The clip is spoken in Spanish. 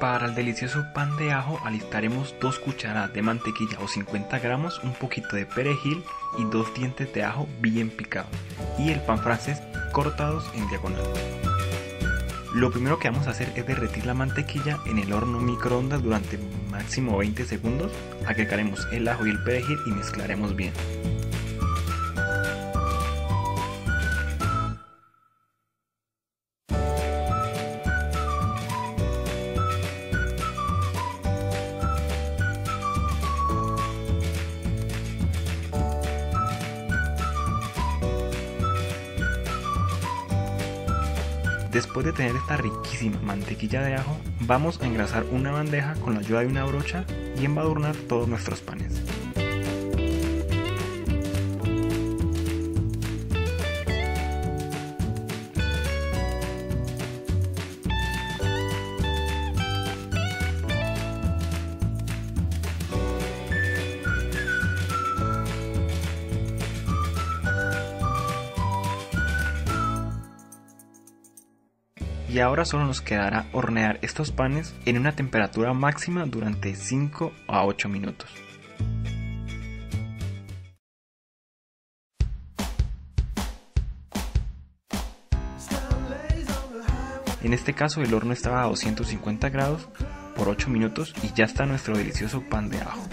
Para el delicioso pan de ajo alistaremos 2 cucharadas de mantequilla o 50 gramos, un poquito de perejil y 2 dientes de ajo bien picados y el pan francés cortados en diagonal. Lo primero que vamos a hacer es derretir la mantequilla en el horno microondas durante máximo 20 segundos, agregaremos el ajo y el perejil y mezclaremos bien. Después de tener esta riquísima mantequilla de ajo, vamos a engrasar una bandeja con la ayuda de una brocha y embadurnar todos nuestros panes. Y ahora solo nos quedará hornear estos panes en una temperatura máxima durante 5 a 8 minutos. En este caso el horno estaba a 250 grados por 8 minutos y ya está nuestro delicioso pan de ajo.